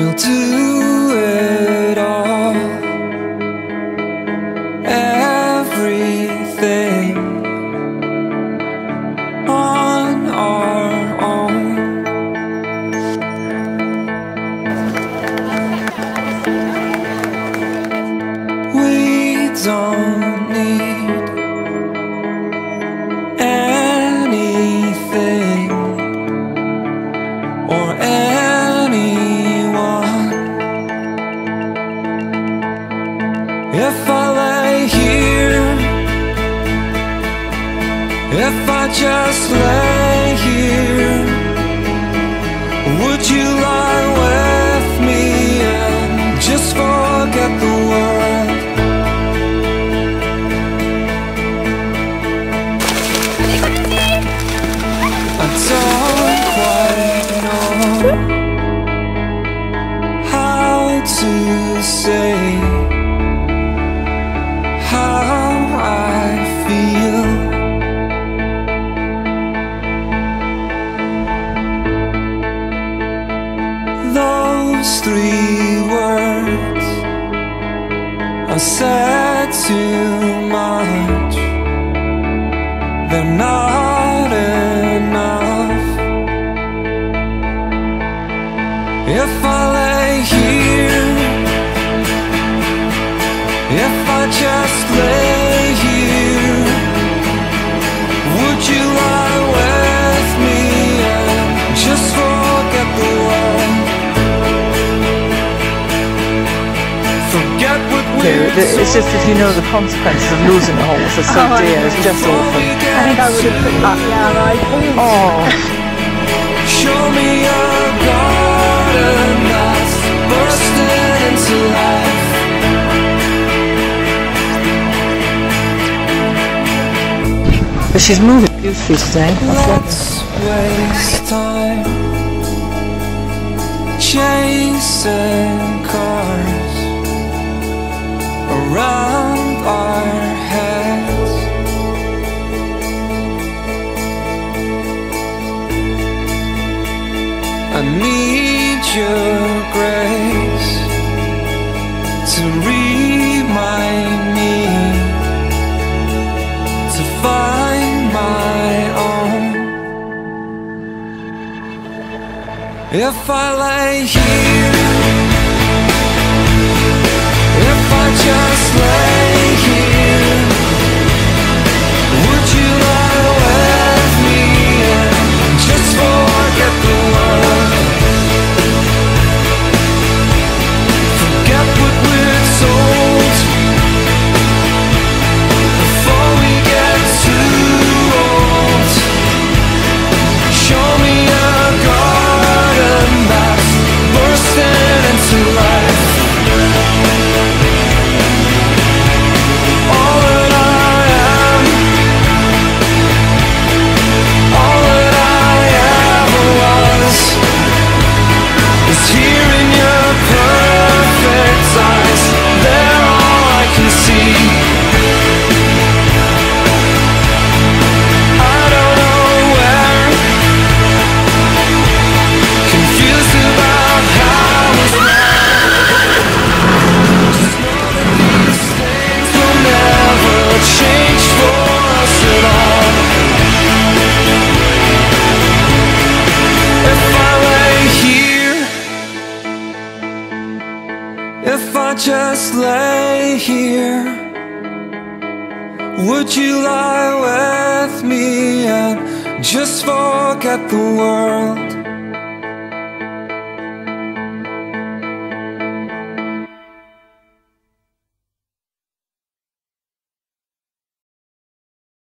We'll do it all, everything on our own. We don't need anything or anything. If I lay here, if I just lay here, would you lie with me and just forget the world? I don't quite know how to say how I feel. Those three words are said too much. They're not enough. If I lay here, if I just lay here, would you lie with me and just forget the world? Forget what we're doing. It's just that you know the consequences of losing the horse are so dear, it's just awful. I think I would have put that down, I think. Oh. Show me a garden that's bursting into life. But she's moving beautifully today. Let's waste time chasing cars around our heads. I need your grace to remind me to find my own. If I lay here, if I just lay here, would you lie with me and just forget the world? Forget what we're told before we get to. If I just lay here, would you lie with me and just forget the world?